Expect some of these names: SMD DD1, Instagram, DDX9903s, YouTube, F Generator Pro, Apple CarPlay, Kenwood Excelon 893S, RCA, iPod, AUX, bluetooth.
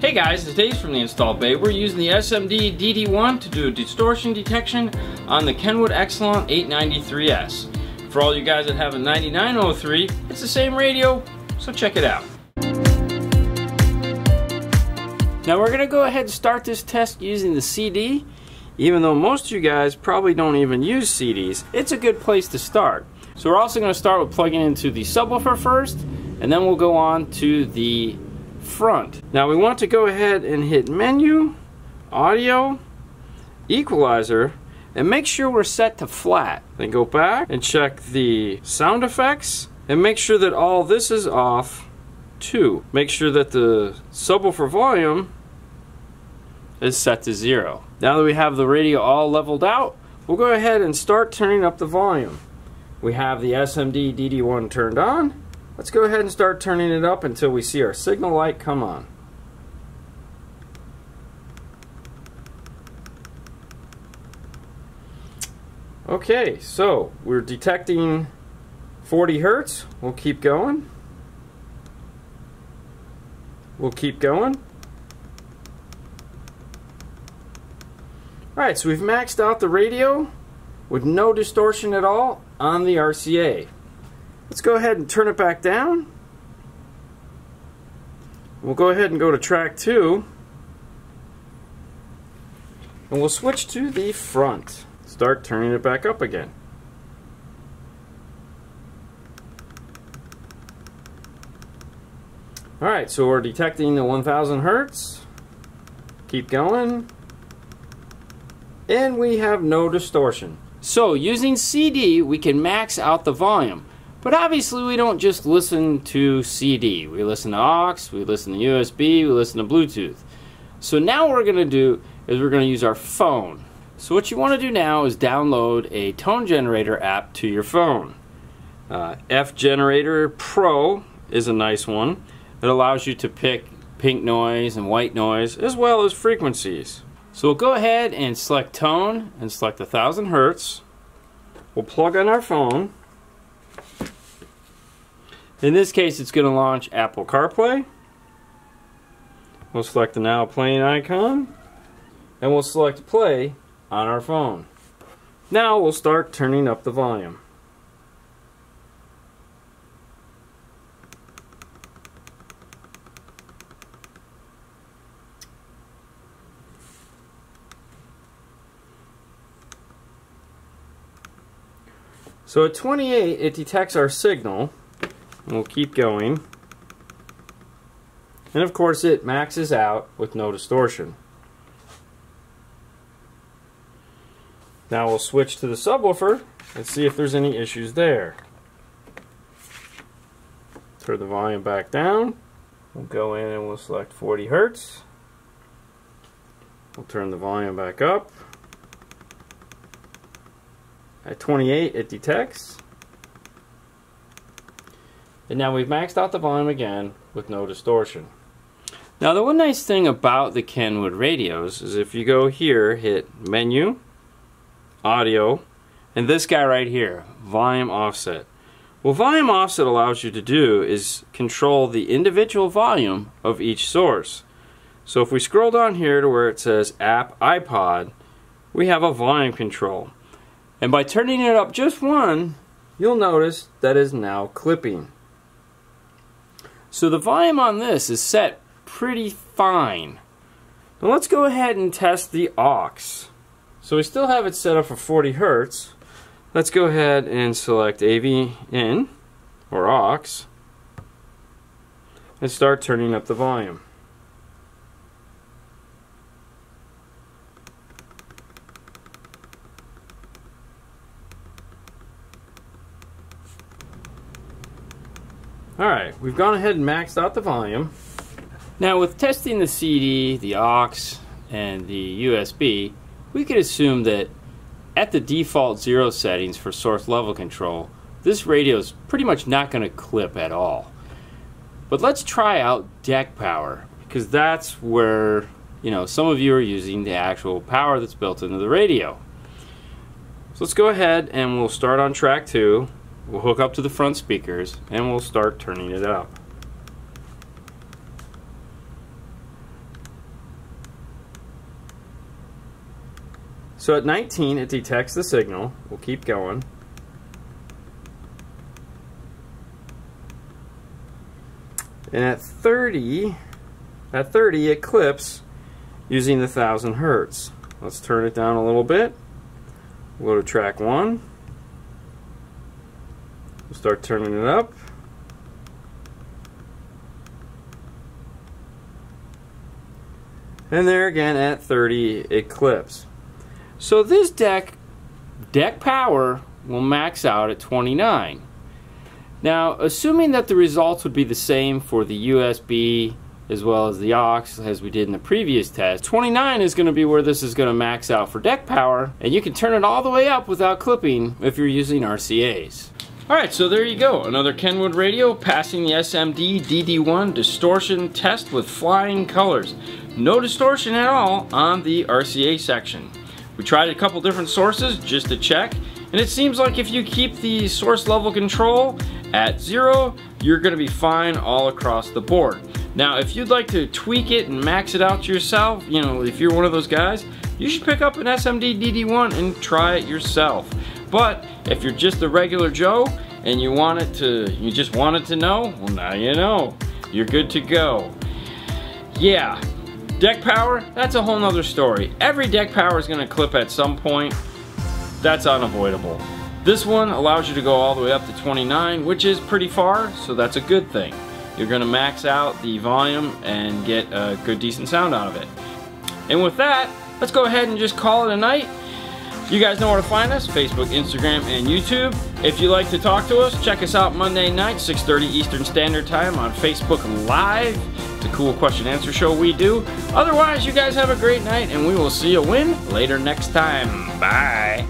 Hey guys, it's Dave from the Install Bay. We're using the SMD DD1 to do a distortion detection on the Kenwood Excelon 893S. For all you guys that have a 9903, it's the same radio, so check it out. Now we're going to go ahead and start this test using the CD. Even though most of you guys probably don't even use CDs, it's a good place to start. So we're also going to start with plugging into the subwoofer first, and then we'll go on to the front. Now we want to go ahead and hit menu, audio, equalizer, and make sure we're set to flat. Then go back and check the sound effects and make sure that all this is off too. Make sure that the subwoofer volume is set to 0. Now that we have the radio all leveled out, we'll go ahead and start turning up the volume. We have the SMD DD1 turned on. Let's go ahead and start turning it up until we see our signal light come on. Okay, so we're detecting 40 Hertz. We'll keep going. We'll keep going. Alright, so we've maxed out the radio with no distortion at all on the RCA. Let's go ahead and turn it back down. We'll go ahead and go to track 2. And we'll switch to the front. Start turning it back up again. Alright, so we're detecting the 1000 Hertz. Keep going. And we have no distortion. So using CD, we can max out the volume. But obviously we don't just listen to CD. We listen to aux, we listen to USB, we listen to Bluetooth. So now what we're going to do is we're going to use our phone. So what you want to do now is download a tone generator app to your phone. F Generator Pro is a nice one. It allows you to pick pink noise and white noise as well as frequencies. So we'll go ahead and select tone and select 1000 Hertz. We'll plug in our phone. In this case, it's going to launch Apple CarPlay. We'll select the now playing icon, and we'll select play on our phone. Now we'll start turning up the volume. So at 28, it detects our signal. We'll keep going, and of course it maxes out with no distortion. Now we'll switch to the subwoofer and see if there's any issues there. Turn the volume back down. We'll go in and we'll select 40 Hertz. We'll turn the volume back up. At 28 it detects. And now we've maxed out the volume again with no distortion. Now the one nice thing about the Kenwood radios is if you go here, hit menu, audio, and this guy right here, volume offset. What volume offset allows you to do is control the individual volume of each source. So if we scroll down here to where it says app iPod, we have a volume control. And by turning it up just one, you'll notice that is now clipping. So the volume on this is set pretty fine. Now let's go ahead and test the aux. So we still have it set up for 40 Hertz. Let's go ahead and select AV in, or aux, and start turning up the volume. Alright, we've gone ahead and maxed out the volume. Now with testing the CD, the aux, and the USB, we could assume that at the default 0 settings for source level control, this radio is pretty much not going to clip at all. But let's try out DEC power, because that's where, you know, some of you are using the actual power that's built into the radio. So let's go ahead and we'll start on track 2. We'll hook up to the front speakers and we'll start turning it up. So at 19, it detects the signal. We'll keep going. And at 30, it clips using the 1000 Hertz. Let's turn it down a little bit. We'll go to track 1. We'll start turning it up. And there again at 30 it clips. So this deck power will max out at 29. Now, assuming that the results would be the same for the USB as well as the aux as we did in the previous test, 29 is going to be where this is going to max out for deck power, and you can turn it all the way up without clipping if you're using RCAs. Alright, so there you go, another Kenwood radio passing the SMD DD1 distortion test with flying colors. No distortion at all on the RCA section. We tried a couple different sources just to check, and it seems like if you keep the source level control at 0, you're going to be fine all across the board. Now, if you'd like to tweak it and max it out yourself, you know, if you're one of those guys, you should pick up an SMD DD1 and try it yourself. But if you're just a regular Joe and you just wanted to know, well, now you know. You're good to go. Yeah, deck power, that's a whole nother story. Every deck power is going to clip at some point. That's unavoidable. This one allows you to go all the way up to 29, which is pretty far, so that's a good thing. You're going to max out the volume and get a good, decent sound out of it. And with that, let's go ahead and just call it a night. You guys know where to find us, Facebook, Instagram, and YouTube. If you'd like to talk to us, check us out Monday night, 6:30 Eastern Standard Time on Facebook Live. It's a cool question and answer show we do. Otherwise, you guys have a great night, and we will see you later next time. Bye.